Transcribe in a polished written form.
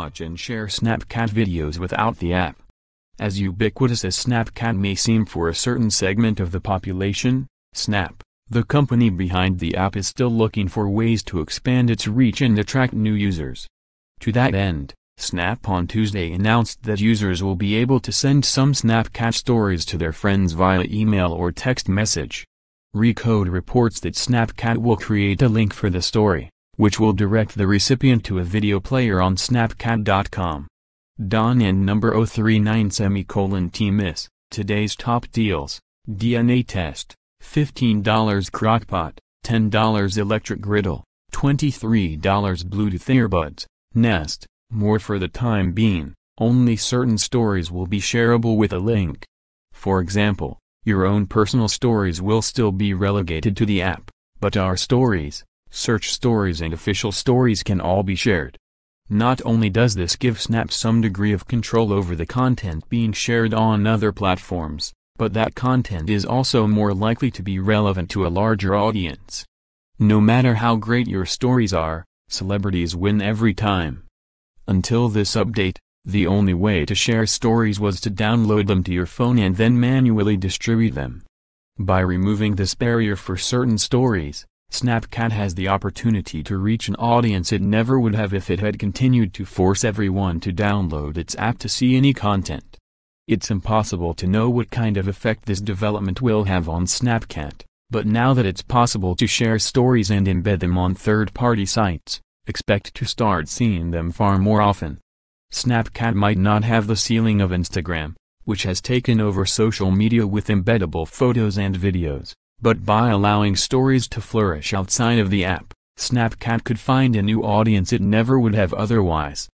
watch and share Snapchat videos without the app. As ubiquitous as Snapchat may seem for a certain segment of the population, Snap, the company behind the app, is still looking for ways to expand its reach and attract new users. To that end, Snap on Tuesday announced that users will be able to send some Snapchat stories to their friends via email or text message. Recode reports that Snapchat will create a link for the story, which will direct the recipient to a video player on Snapchat.com. Don and number 039: today's top deals: DNA test, $15 Crock-Pot, $10 electric griddle, $23 Bluetooth earbuds, Nest, more for the time being. Only certain stories will be shareable with a link. For example, your own personal stories will still be relegated to the app, but our stories, search stories and official stories can all be shared. Not only does this give Snap some degree of control over the content being shared on other platforms, but that content is also more likely to be relevant to a larger audience. No matter how great your stories are, celebrities win every time. Until this update, the only way to share stories was to download them to your phone and then manually distribute them. By removing this barrier for certain stories, Snapchat has the opportunity to reach an audience it never would have if it had continued to force everyone to download its app to see any content. It's impossible to know what kind of effect this development will have on Snapchat, but now that it's possible to share stories and embed them on third-party sites, expect to start seeing them far more often. Snapchat might not have the ceiling of Instagram, which has taken over social media with embeddable photos and videos, but by allowing stories to flourish outside of the app, Snapchat could find a new audience it never would have otherwise.